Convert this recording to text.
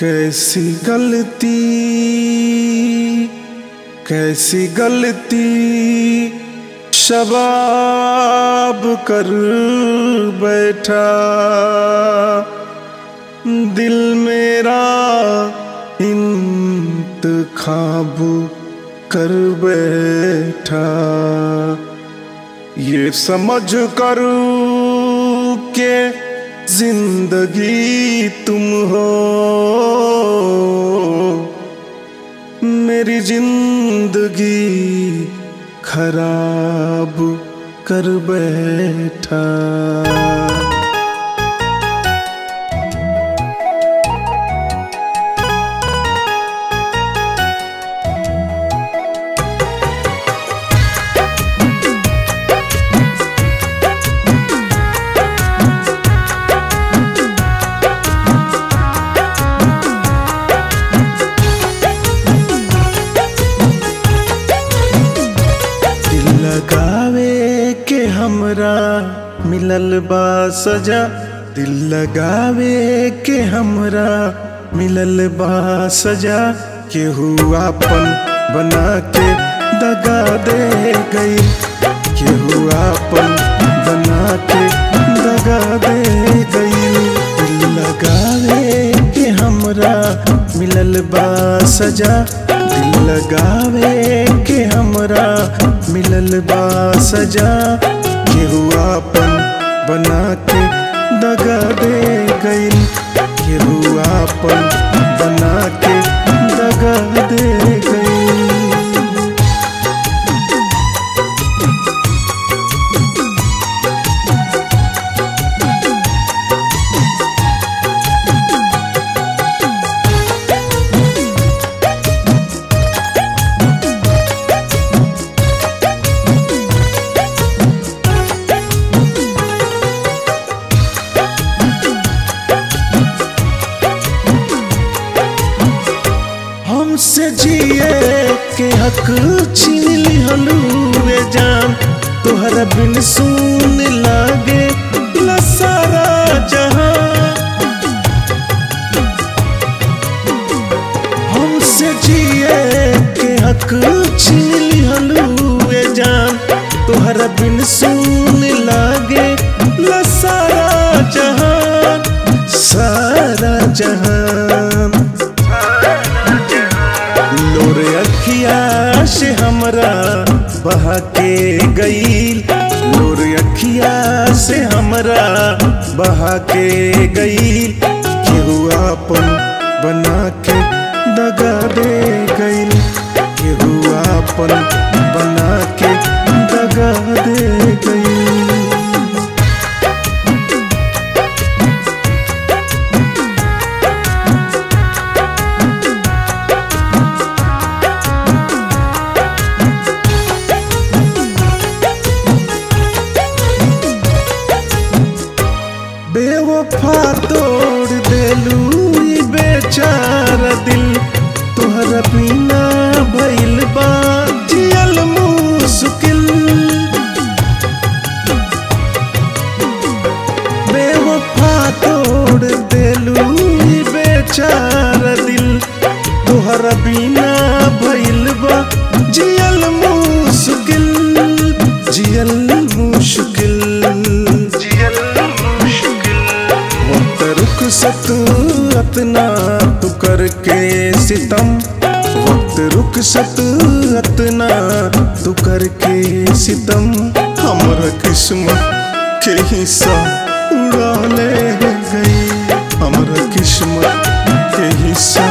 कैसी गलती शबाब कर बैठा, दिल मेरा इंतखाब कर बैठा। ये समझ कर के जिंदगी तुम हो, मेरी जिंदगी खराब कर बैठा। मिलल बा सजा, दिल लगावे के हमरा मिलल बा सजा। केहू आपन बना के दगा दे गई, केहू आपन बना के दगा दे गई। दिल लगावे के हमरा मिलल बा सजा, दिल लगावे के हमरा मिलल बा सजा। केहू आपन बना के दगा दे गई, केहू आपन बना के दगा दे गई। हमसे जिए के हक छीन ली हलुए जान, तोहर बिन सुन लागे ला सारा जहां। हमसे जिए के हक छीन ली हलुए जान, तोहर बिन सुन लागे ला सारा जहां, सारा जहां। लोरे अखिया से हमरा बहा के गईल, लोरे अखिया से हमरा बहा के गईल। केहू आपन बना के दगा दे गईल, केहू आपन बना के दगा दे गईल। बेवफा तोड़ देलू बेचारा दिल, तुहर बिना भइल बा जियल मुश्किल। बेवफा तोड़ देलू बेचारा दिल, तुहर बिना भइल बा जियल मुश्किल, जियल मुश्किल। वक्त रुक अतना तू करके सितम, वक्त रुक अतना तू करके सितम। हमरा किस्मत के हिस्सा उड़ा ले गई, हमरा किस्मत के हिस्सा